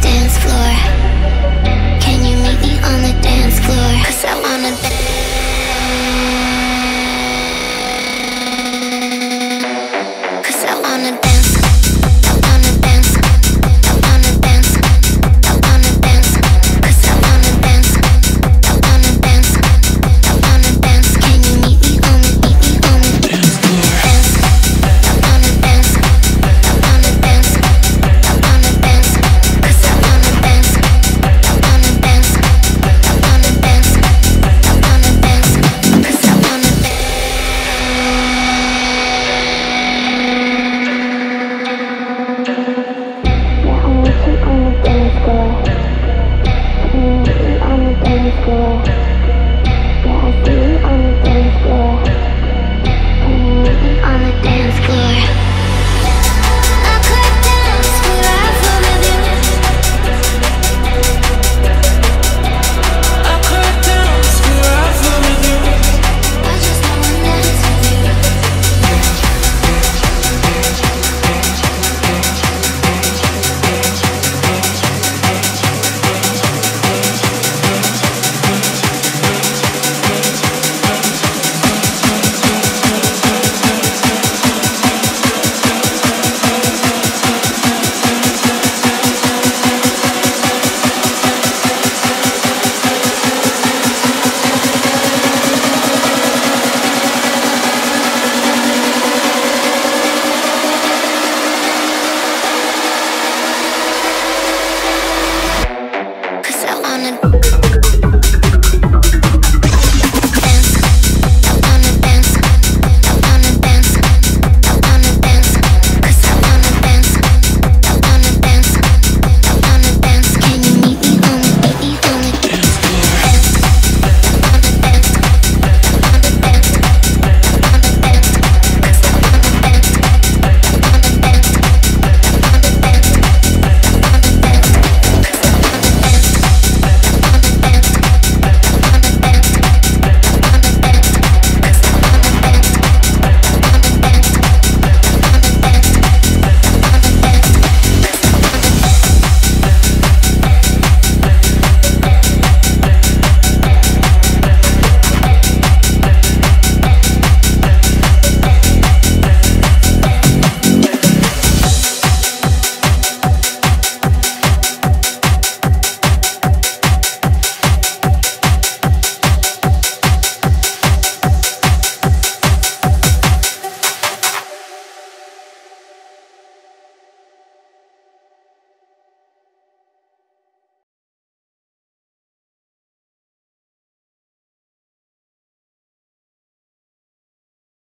Dance floor. Can you meet me on the dance floor? 'Cause I wanna